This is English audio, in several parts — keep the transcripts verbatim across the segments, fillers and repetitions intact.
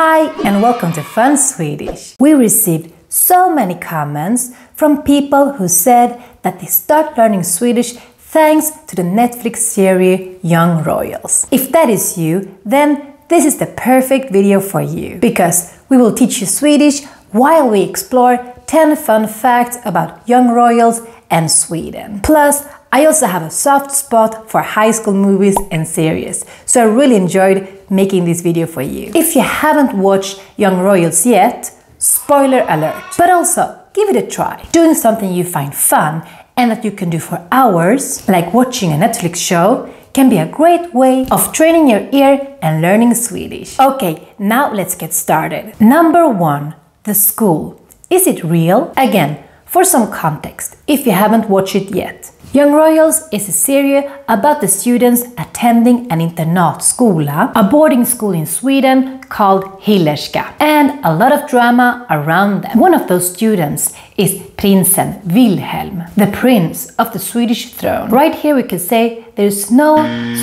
Hi and welcome to Fun Swedish! We received so many comments from people who said that they start learning Swedish thanks to the Netflix series Young Royals. If that is you, then this is the perfect video for you, because we will teach you Swedish while we explore ten fun facts about Young Royals and Sweden. Plus, I also have a soft spot for high school movies and series, so I really enjoyed making this video for you. If you haven't watched Young Royals yet, spoiler alert! But also, give it a try. Doing something you find fun and that you can do for hours, like watching a Netflix show, can be a great way of training your ear and learning Swedish. Okay, now let's get started. Number one. The school. Is it real? Again, for some context, if you haven't watched it yet. Young Royals is a series about the students attending an internatskola, a boarding school in Sweden called Hillerska, and a lot of drama around them. One of those students is Prinsen Wilhelm, the prince of the Swedish throne. Right here we can say there's no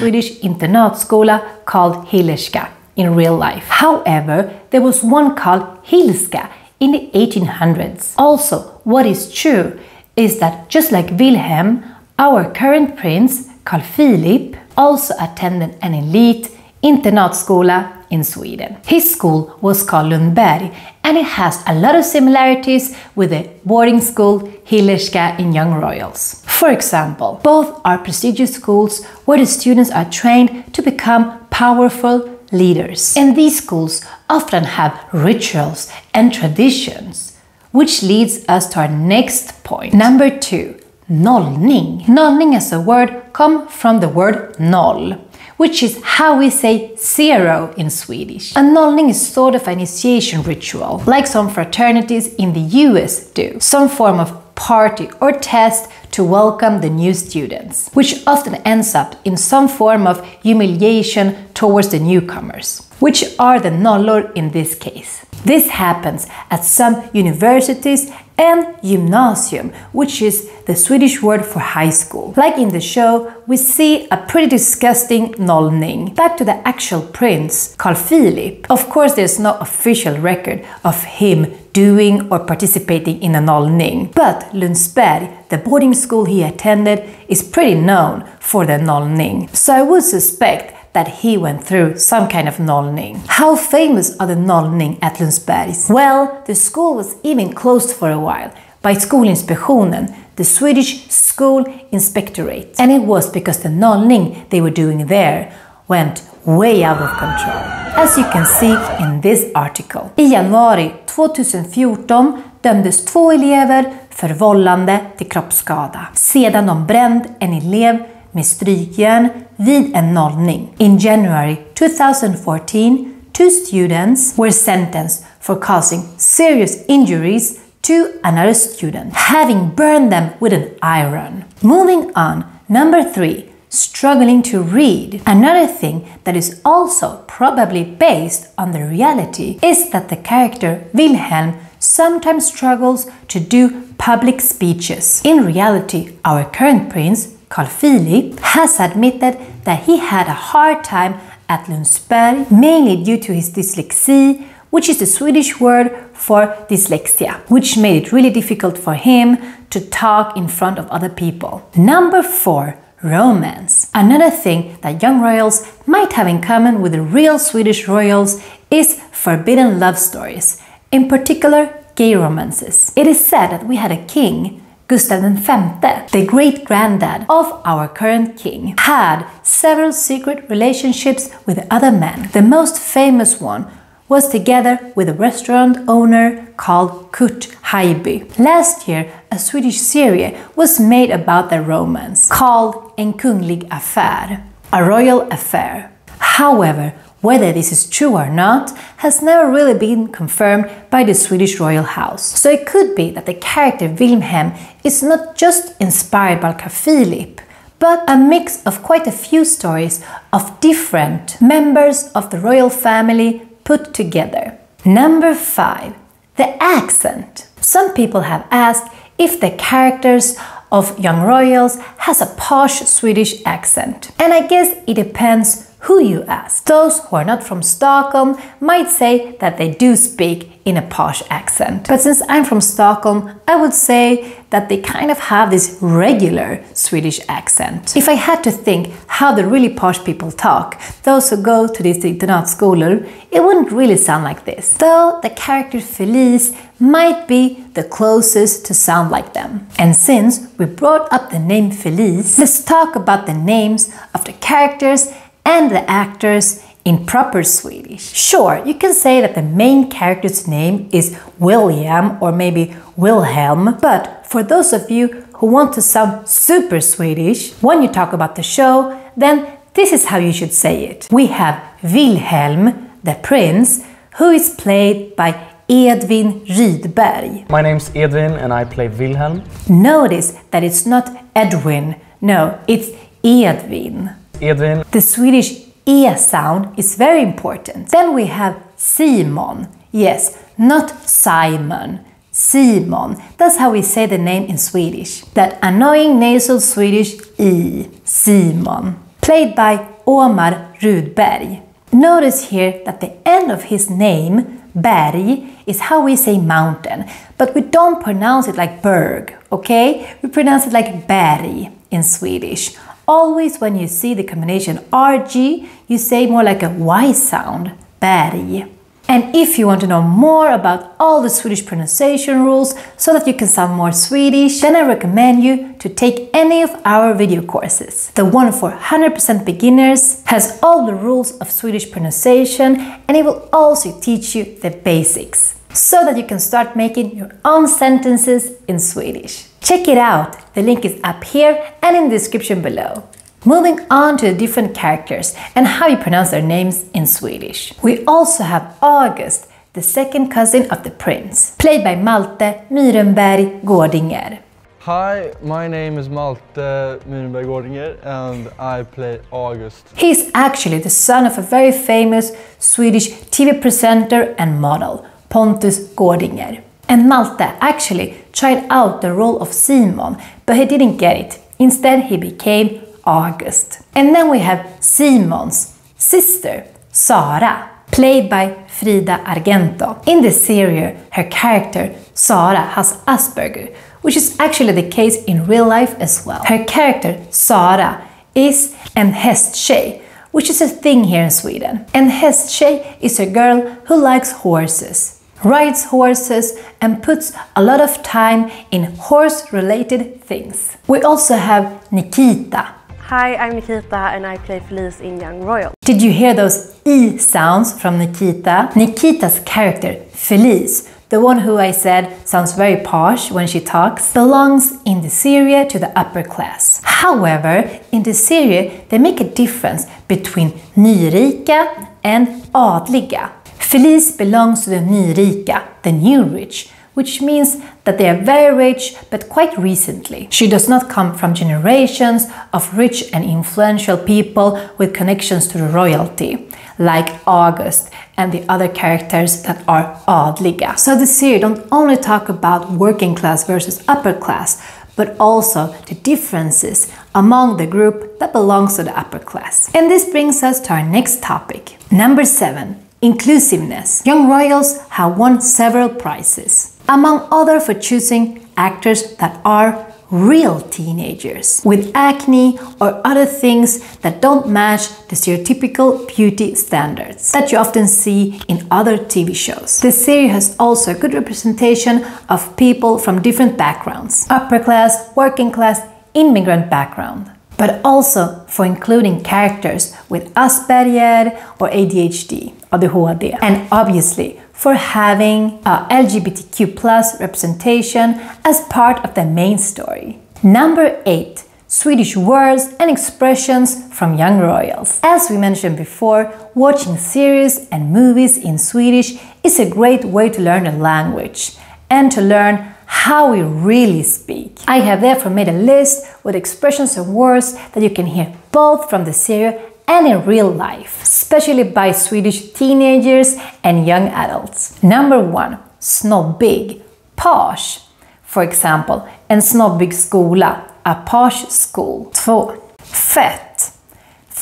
Swedish internatskola called Hillerska in real life. However, there was one called Hilska in the eighteen hundreds. Also, what is true is that just like Wilhelm, our current prince, Carl Philip, also attended an elite internatskola in Sweden. His school was called Lundsberg, and it has a lot of similarities with the boarding school Hillerska in Young Royals. For example, both are prestigious schools where the students are trained to become powerful leaders. And these schools often have rituals and traditions, which leads us to our next point. Number two. Nollning. Nollning as a word comes from the word noll, which is how we say zero in Swedish. A nollning is sort of an initiation ritual, like some fraternities in the U S do. Some form of party or test to welcome the new students, which often ends up in some form of humiliation towards the newcomers, which are the nollor in this case. This happens at some universities and gymnasium, which is the Swedish word for high school. Like in the show, we see a pretty disgusting nollning. Back to the actual prince, Carl Philip. Of course, there's no official record of him doing or participating in a nollning, but Lundsberg, the boarding school he attended, is pretty known for the nollning. So I would suspect that he went through some kind of nollning. How famous are the nollning at Lundsberg? Well, the school was even closed for a while by Skolinspektionen, the Swedish school inspectorate. And it was because the nollning they were doing there went way out of control, as you can see in this article. I januari tjugohundrafjorton dömdes två elever för vållande till kroppsskada sedan de bränd en elev med strykjärn vid en nollning. In January twenty fourteen, two students were sentenced for causing serious injuries to another student, having burned them with an iron. Moving on, number three. Struggling to read. Another thing that is also probably based on the reality is that the character Wilhelm sometimes struggles to do public speeches. In reality, our current prince, Carl Philip, has admitted that he had a hard time at Lundsberg, mainly due to his dyslexia, which is the Swedish word for dyslexia, which made it really difficult for him to talk in front of other people. Number four. Romance. Another thing that Young Royals might have in common with the real Swedish royals is forbidden love stories, in particular gay romances. It is said that we had a king, Gustav den Femte, the great-granddad of our current king, had several secret relationships with other men. The most famous one was together with a restaurant owner called Kurt Heiby. Last year, a Swedish series was made about their romance, called En Kunglig Affär, a royal affair. However, whether this is true or not has never really been confirmed by the Swedish royal house. So it could be that the character Wilhelm is not just inspired by Carl Philip, but a mix of quite a few stories of different members of the royal family put together. Number five. The accent. Some people have asked if the characters of Young Royals has a posh Swedish accent. And I guess it depends who you ask. Those who are not from Stockholm might say that they do speak in a posh accent. But since I'm from Stockholm, I would say that they kind of have this regular Swedish accent. If I had to think how the really posh people talk, those who go to these internatskolor, it wouldn't really sound like this. Though the character Felice might be the closest to sound like them. And since we brought up the name Felice, let's talk about the names of the characters and the actors in proper Swedish. Sure, you can say that the main character's name is William or maybe Wilhelm, but for those of you who want to sound super Swedish when you talk about the show, then this is how you should say it. We have Wilhelm, the prince, who is played by Edvin Rydberg. My name's Edvin and I play Wilhelm. Notice that it's not Edwin, no, it's Edvin. Edvin. The Swedish E sound is very important. Then we have Simon. Yes, not Simon. Simon. That's how we say the name in Swedish. That annoying nasal Swedish E. Simon. Played by Omar Rudberg. Notice here that the end of his name, Berg, is how we say mountain. But we don't pronounce it like berg, okay? We pronounce it like berg in Swedish. Always when you see the combination R G, you say more like a Y sound, berg. And if you want to know more about all the Swedish pronunciation rules so that you can sound more Swedish, then I recommend you to take any of our video courses. The one for one hundred percent beginners has all the rules of Swedish pronunciation, and it will also teach you the basics so that you can start making your own sentences in Swedish. Check it out! The link is up here and in the description below. Moving on to the different characters and how you pronounce their names in Swedish. We also have August, the second cousin of the prince, played by Malte Myrenberg Gårdinger. Hi, my name is Malte Myrenberg Gårdinger and I play August. He's actually the son of a very famous Swedish T V presenter and model, Pontus Gårdinger. And Malte actually tried out the role of Simon, but he didn't get it. Instead, he became August. And then we have Simon's sister, Sara, played by Frida Argento. In the serial, her character, Sara, has Asperger, which is actually the case in real life as well. Her character, Sara, is en hästtjej, which is a thing here in Sweden. En hästtjej is a girl who likes horses, rides horses and puts a lot of time in horse-related things. We also have Nikita. Hi, I'm Nikita and I play Felice in Young Royals. Did you hear those E sounds from Nikita? Nikita's character, Felice, the one who I said sounds very posh when she talks, belongs in the serie to the upper class. However, in the serie they make a difference between nyrika and adliga. Felice belongs to the nyrika, the new rich, which means that they are very rich, but quite recently. She does not come from generations of rich and influential people with connections to the royalty, like August and the other characters that are adliga. So the series don't only talk about working class versus upper class, but also the differences among the group that belongs to the upper class. And this brings us to our next topic. Number seven. Inclusiveness. Young Royals have won several prizes, among other for choosing actors that are real teenagers with acne or other things that don't match the stereotypical beauty standards that you often see in other T V shows. The series has also a good representation of people from different backgrounds, upper class, working class, immigrant background, but also for including characters with Asperger or A D H D, A D H D, and obviously for having a L G B T Q plus representation as part of the main story. Number eight. Swedish words and expressions from Young Royals. As we mentioned before, watching series and movies in Swedish is a great way to learn a language and to learn how we really speak. I have therefore made a list with expressions and words that you can hear both from the series and in real life, especially by Swedish teenagers and young adults. Number one, snobbig, posh. For example, en snobbig skola, a posh school. Två, fett.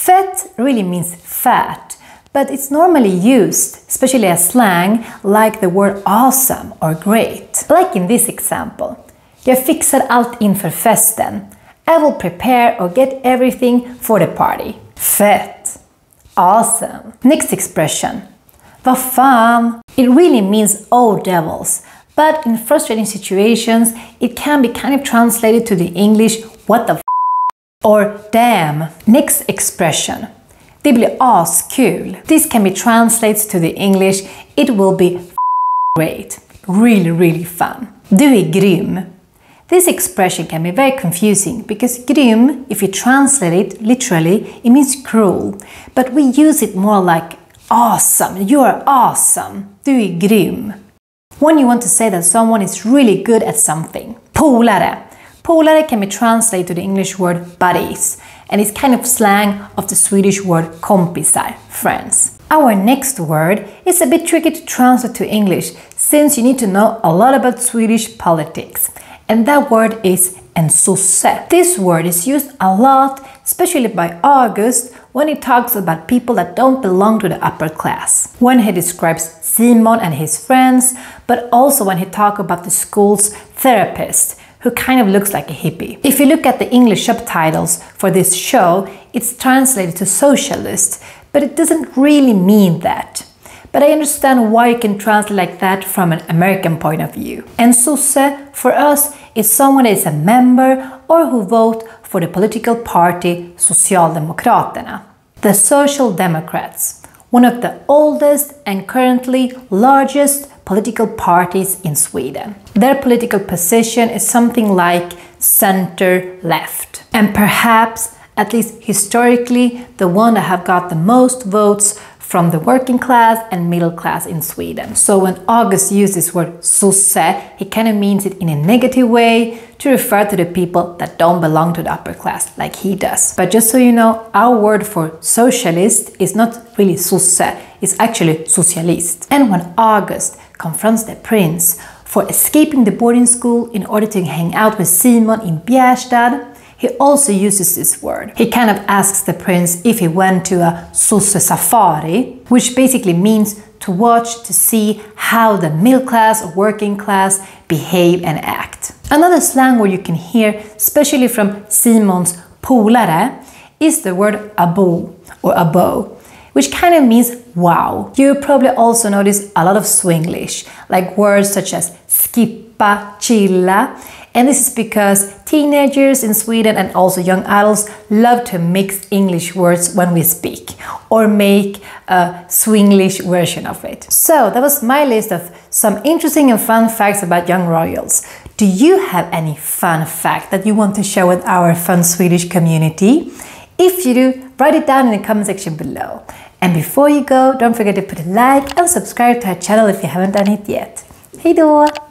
Fett really means fat, but it's normally used, especially as slang, like the word awesome or great. Like in this example. Jag fixar allt inför festen. I will prepare or get everything for the party. Fett. Awesome. Next expression. Vad fan. It really means oh devils, but in frustrating situations it can be kind of translated to the English what the f or damn. Next expression. Det blir askul. This can be translated to the English it will be f great. Really, really fun. Du är grym. This expression can be very confusing because grym, if you translate it literally, it means cruel. But we use it more like awesome, you are awesome, du är grym. When you want to say that someone is really good at something. Polare. Polare can be translated to the English word buddies, and it's kind of slang of the Swedish word kompisar, friends. Our next word is a bit tricky to translate to English since you need to know a lot about Swedish politics. And that word is en sosse. This word is used a lot, especially by August, when he talks about people that don't belong to the upper class. When he describes Simon and his friends, but also when he talks about the school's therapist, who kind of looks like a hippie. If you look at the English subtitles for this show, it's translated to socialist, but it doesn't really mean that. But I understand why you can translate like that from an American point of view. En sosse for us is someone that is a member or who votes for the political party Socialdemokraterna. The Social Democrats, one of the oldest and currently largest political parties in Sweden. Their political position is something like center-left, and perhaps, at least historically, the one that have got the most votes from the working class and middle class in Sweden. So when August uses this word sosse, he kind of means it in a negative way to refer to the people that don't belong to the upper class like he does. But just so you know, our word for socialist is not really sosse, it's actually socialist. And when August confronts the prince for escaping the boarding school in order to hang out with Simon in Bjärstad, he also uses this word. He kind of asks the prince if he went to a sosse safari, which basically means to watch to see how the middle class or working class behave and act. Another slang word you can hear, especially from Simon's polare, is the word abo or abo, which kind of means wow. You probably also notice a lot of Swenglish, like words such as skippa, chilla. And this is because teenagers in Sweden and also young adults love to mix English words when we speak or make a Swinglish version of it. So that was my list of some interesting and fun facts about Young Royals. Do you have any fun fact that you want to share with our fun Swedish community? If you do, write it down in the comment section below. And before you go, don't forget to put a like and subscribe to our channel if you haven't done it yet. Hej då!